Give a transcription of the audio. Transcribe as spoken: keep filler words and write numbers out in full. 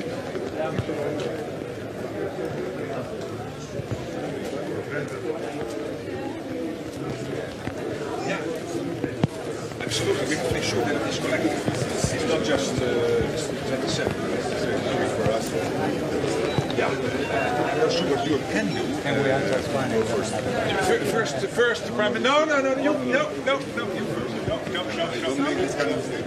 Absolutely, we have to make sure that it's collective. It's not just twenty-seven uh, for us. Yeah, I'm not sure what Europe can do. And we are just finding first. First, first, the Prime Minister. No, no, no, no, no, no, no, you first. No, no, no, no. Don't make this kind of thing.